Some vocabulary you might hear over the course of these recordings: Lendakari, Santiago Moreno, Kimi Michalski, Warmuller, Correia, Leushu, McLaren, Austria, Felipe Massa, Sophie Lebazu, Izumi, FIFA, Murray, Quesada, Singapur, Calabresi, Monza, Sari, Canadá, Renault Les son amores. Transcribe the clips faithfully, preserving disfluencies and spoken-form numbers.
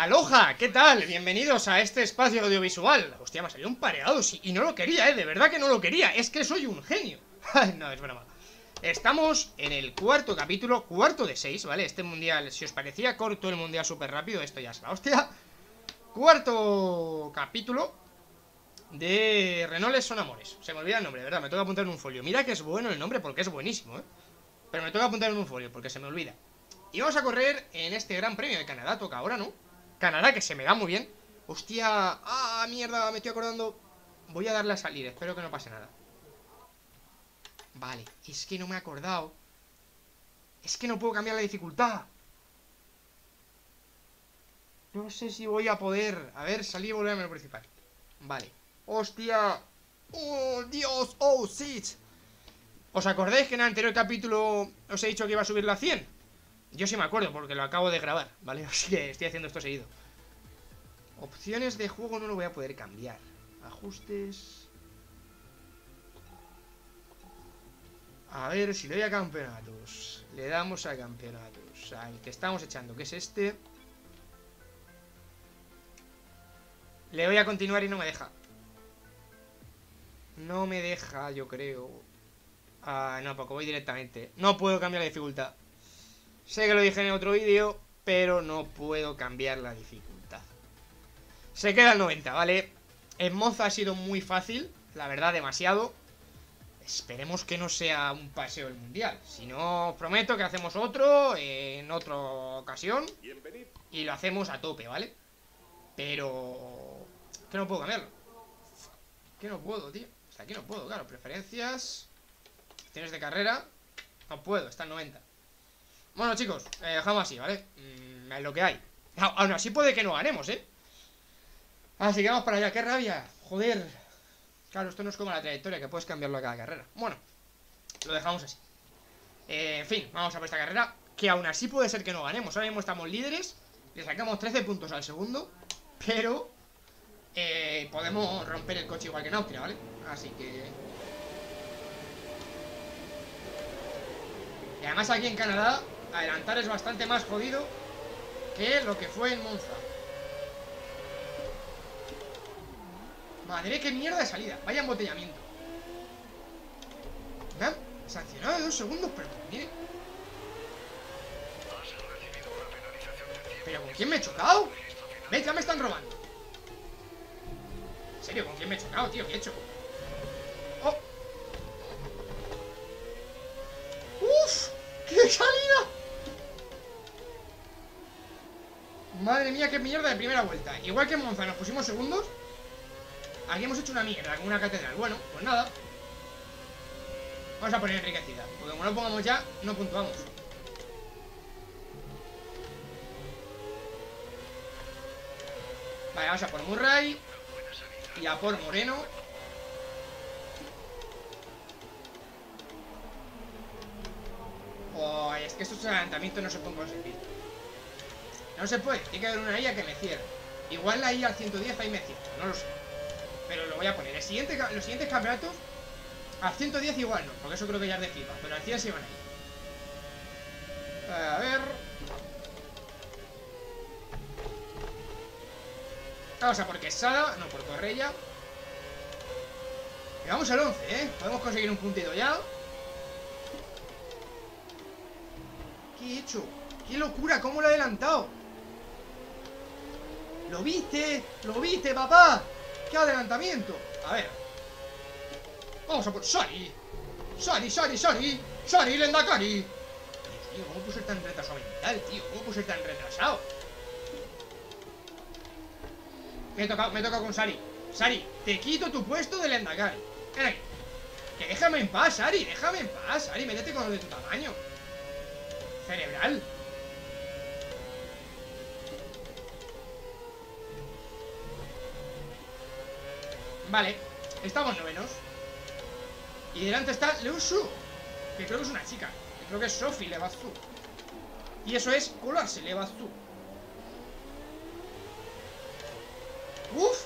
Aloha, ¿qué tal? Bienvenidos a este espacio audiovisual. Hostia, me ha salido un pareado, sí, y no lo quería, eh, de verdad que no lo quería, es que soy un genio. No, es broma. Estamos en el cuarto capítulo, cuarto de seis, ¿vale? Este mundial, si os parecía corto el mundial súper rápido, esto ya es la hostia. Cuarto capítulo de Renault Les Son Amores. Se me olvida el nombre, de verdad, me toca apuntar en un folio. Mira que es bueno el nombre porque es buenísimo, ¿eh? Pero me toca apuntar en un folio porque se me olvida. Y vamos a correr en este gran premio de Canadá, toca ahora, ¿no? Canadá, que se me da muy bien. Hostia, ah, mierda, me estoy acordando. Voy a darle a salir, espero que no pase nada. Vale, es que no me he acordado. Es que no puedo cambiar la dificultad. No sé si voy a poder. A ver, salí y volver a menú principal. Vale, hostia. Oh, Dios, oh, shit. ¿Os acordáis que en el anterior capítulo os he dicho que iba a subir la cien? Yo sí me acuerdo porque lo acabo de grabar, ¿vale? Así que estoy haciendo esto seguido. Opciones de juego no lo voy a poder cambiar. Ajustes. A ver si le doy a campeonatos. Le damos a campeonatos. Al que estamos echando, que es este. Le doy a continuar y no me deja. No me deja, yo creo. Ah, no, poco voy directamente. No puedo cambiar la dificultad. Sé que lo dije en otro vídeo, pero no puedo cambiar la dificultad. Se queda el noventa, ¿vale? En Monza ha sido muy fácil. La verdad, demasiado. Esperemos que no sea un paseo del mundial. Si no, os prometo que hacemos otro eh, en otra ocasión. Y lo hacemos a tope, ¿vale? Pero... que no puedo cambiarlo. Que no puedo, tío. Hasta aquí no puedo, claro. Preferencias. Opciones de carrera. No puedo, está en noventa. Bueno, chicos, eh, dejamos así, ¿vale? Mm, es lo que hay. Aún así puede que no ganemos, ¿eh? Así que vamos para allá. ¡Qué rabia! ¡Joder! Claro, esto no es como la trayectoria, que puedes cambiarlo a cada carrera. Bueno, lo dejamos así. eh, En fin, vamos a por esta carrera, que aún así puede ser que no ganemos. Ahora mismo estamos líderes, le sacamos trece puntos al segundo. Pero eh, podemos romper el coche igual que en Austria, ¿vale? Así que... y además aquí en Canadá adelantar es bastante más jodido que lo que fue en Monza. Madre, qué mierda de salida. Vaya embotellamiento. Me han sancionado de dos segundos, pero miren. ¿Pero con quién me he chocado? ¿Ves? Ya me están robando. ¿En serio? ¿Con quién me he chocado, tío? ¿Qué he hecho? ¡Oh! ¡Uf! ¡Qué salida! Madre mía, qué mierda de primera vuelta. Igual que en Monza nos pusimos segundos. Aquí hemos hecho una mierda, como una catedral. Bueno, pues nada. Vamos a poner enriquecida, porque como no pongamos ya, no puntuamos. Vale, vamos a por Murray y a por Moreno. Oh, es que estos adelantamientos no se pueden conseguir. No se puede, tiene que haber una I A que me cierre. Igual la I A al ciento diez ahí me cierra, no lo sé. Pero lo voy a poner. El siguiente, los siguientes campeonatos al ciento diez igual no, porque eso creo que ya es de FIFA. Pero al cien se van a ir. A ver. Vamos a por Quesada, no por Correia. Y vamos al once, ¿eh? Podemos conseguir un puntito ya. ¿Qué he hecho? ¡Qué locura! ¿Cómo lo he adelantado? ¡Lo viste! ¡Lo viste, papá! ¡Qué adelantamiento! A ver. Vamos a por Sari. Sari, Sari, Sari. Sari, Lendakari. Dios mío, ¿cómo puedo ser tan retrasado mental, tío? ¿Cómo puedo ser tan retrasado? Me he tocado, me he tocado con Sari. Sari, te quito tu puesto de Lendakari. Ven aquí. Que déjame en paz, Sari. Déjame en paz, Sari. Métete con los de tu tamaño. Cerebral. Vale, estamos novenos. Y delante está Leushu, que creo que es una chica. Que creo que es Sophie Lebazu. Y eso es colarse Lebazu. Uf.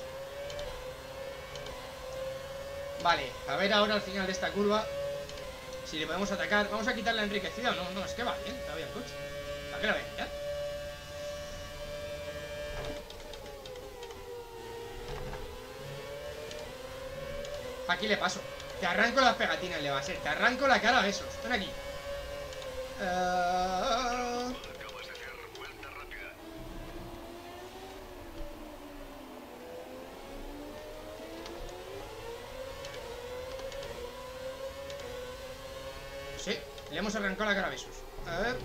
Vale, a ver ahora al final de esta curva si le podemos atacar. Vamos a quitar la enriquecida o no. No, es que va bien todavía el coche. ¿Para qué la ven? ¿Ya? Aquí le paso. Te arranco las pegatinas, le va a ser. Te arranco la cara a besos. Ven aquí. Uh... Sí, le hemos arrancado la cara a besos. A ver.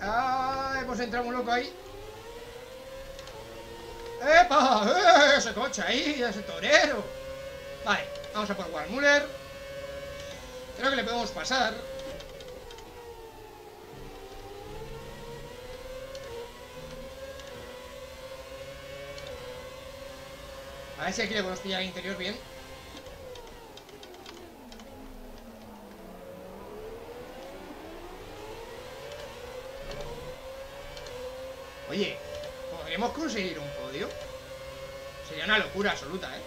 Ah, hemos entrado un loco ahí. ¡Epa! ¡Eh! Ese coche ahí, ese torero. Vale, vamos a por Warmuller. Creo que le podemos pasar. A ver si aquí le podemos pillar el interior bien. Oye, ¿podremos conseguir un podio? Sería una locura absoluta, ¿eh?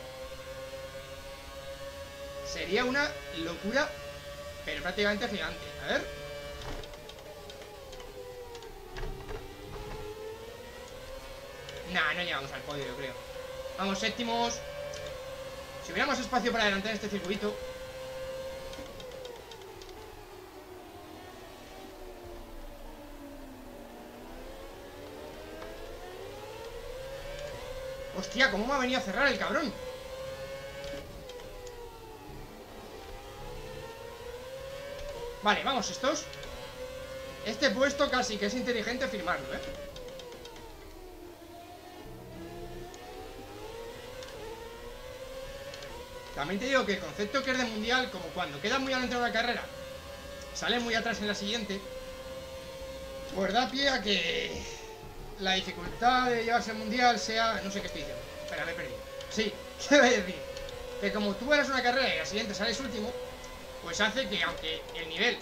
Sería una locura, pero prácticamente gigante. A ver. Nah, no llegamos al podio, yo creo. Vamos, séptimos. Si hubiéramos espacio para adelantar este circuito. Hostia, ¿cómo me ha venido a cerrar el cabrón? Vale, vamos, estos. Este puesto casi que es inteligente firmarlo, ¿eh? También te digo que el concepto que es de mundial, como cuando quedas muy adentro de una carrera, sales muy atrás en la siguiente, pues da pie a que... la dificultad de llevarse el mundial sea... No sé qué estoy diciendo. Espera, me he perdido. Sí, se va a decir. Que como tú eres una carrera y la siguiente sales último, pues hace que aunque el nivel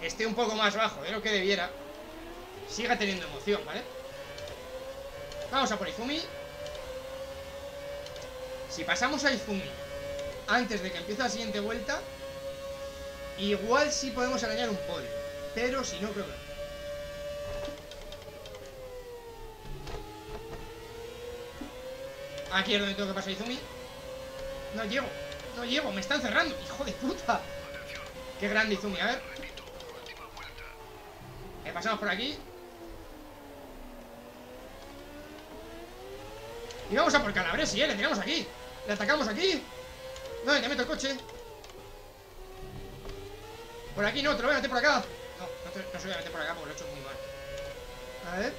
esté un poco más bajo de lo que debiera, siga teniendo emoción, ¿vale? Vamos a por Izumi. Si pasamos a Izumi antes de que empiece la siguiente vuelta, igual sí podemos arañar un podio. Pero si no, creo que no. Aquí es donde tengo que pasar Izumi. No llego, no llego, me están cerrando. Hijo de puta. Qué grande Izumi, a ver. Le pasamos por aquí. Y vamos a por Calabresi, eh, le tiramos aquí. Le atacamos aquí. ¿Dónde te meto el coche? Por aquí no, te lo voy a meter por acá. No, no, te, no se lo voy a meter por acá porque lo he hecho muy mal. A ver.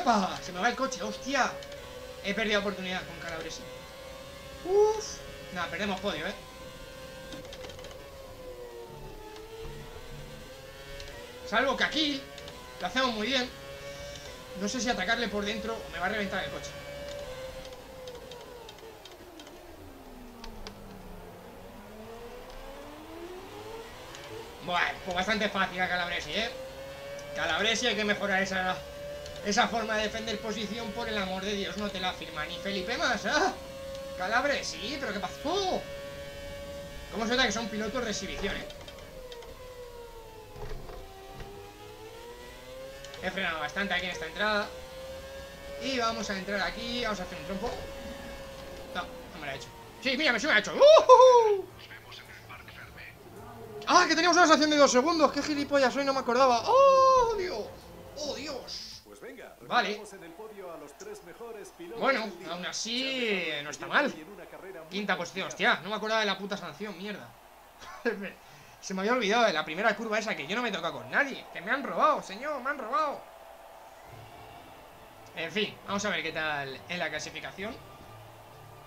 ¡Epa! Se me va el coche, hostia. He perdido oportunidad con Calabresi. Uff. Nada, perdemos podio, eh. Salvo que aquí lo hacemos muy bien. No sé si atacarle por dentro o me va a reventar el coche. Bueno, pues bastante fácil a Calabresi, eh. Calabresi hay que mejorar esa... esa forma de defender posición, por el amor de Dios, no te la firma ni Felipe Massa. Calabresi, sí, pero ¿qué pasó? ¿Cómo se nota que son pilotos de exhibición, eh? He frenado bastante aquí en esta entrada. Y vamos a entrar aquí, vamos a hacer un trompo. No, no me lo ha hecho. Sí, mira, sí me ha hecho. ¡Uh! ¡Ah, que teníamos una sanción de dos segundos! ¡Qué gilipollas soy, no me acordaba! ¡Oh, Dios! ¡Oh, Dios! Vale. Bueno, aún así no está mal. Quinta posición, hostia, no me acordaba de la puta sanción, mierda. Se me había olvidado de la primera curva esa, que yo no me he tocado con nadie. Que me han robado, señor, me han robado. En fin, vamos a ver qué tal en la clasificación.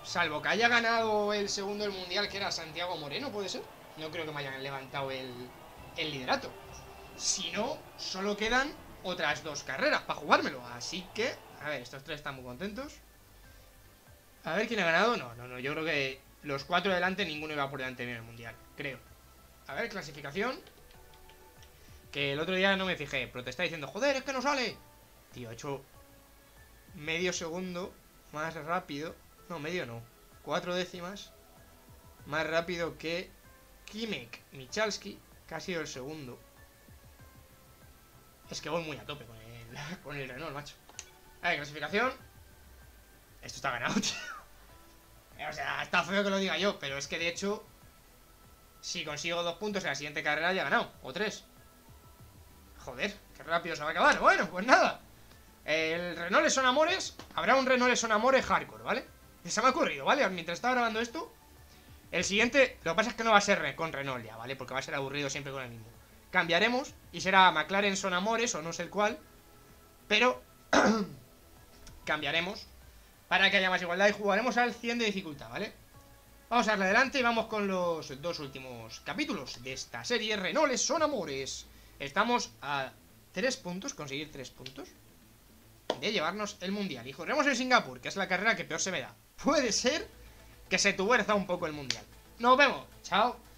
Salvo que haya ganado el segundo del mundial, que era Santiago Moreno, ¿puede ser? No creo que me hayan levantado el, el liderato. Si no, solo quedan otras dos carreras para jugármelo. Así que, a ver, estos tres están muy contentos. A ver quién ha ganado. No, no, no, yo creo que los cuatro delante, ninguno iba por delante en el mundial, creo. A ver, clasificación. Que el otro día no me fijé. Protesta diciendo, joder, es que no sale. Tío, he hecho medio segundo más rápido. No, medio no, cuatro décimas más rápido que Kimi Michalski, que ha sido el segundo. Es que voy muy a tope con el, con el Renault, macho. A ver, clasificación. Esto está ganado, tío. O sea, está feo que lo diga yo, pero es que de hecho, si consigo dos puntos en la siguiente carrera, ya he ganado. O tres. Joder, qué rápido se va a acabar. Bueno, pues nada. El Renault Les son amores. Habrá un Renault Les son amores hardcore, ¿vale? Se me ha ocurrido, ¿vale? Mientras estaba grabando esto. El siguiente, lo que pasa es que no va a ser con Renault ya, ¿vale? Porque va a ser aburrido siempre con el mismo. Cambiaremos y será McLaren son amores o no sé el cuál. Pero cambiaremos para que haya más igualdad y jugaremos al cien de dificultad, ¿vale? Vamos a darle adelante y vamos con los dos últimos capítulos de esta serie. Renault Les son amores. Estamos a tres puntos, conseguir tres puntos de llevarnos el mundial. Y corremos en Singapur, que es la carrera que peor se me da. Puede ser que se tuerza un poco el mundial. Nos vemos, chao.